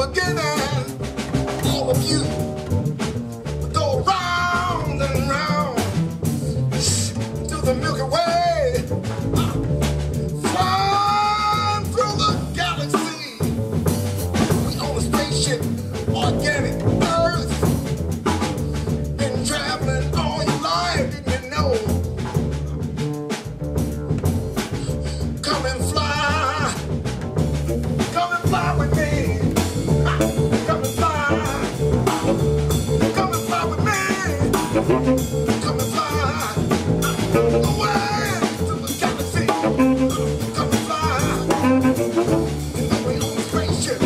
forgiven. All of you go round and round to the Milky Way, flying through the galaxy. We on a spaceship, organic Earth. Been traveling all your life, didn't you know? Come and fly with me. Come and fly away to the galaxy. Come and fly away on a spaceship.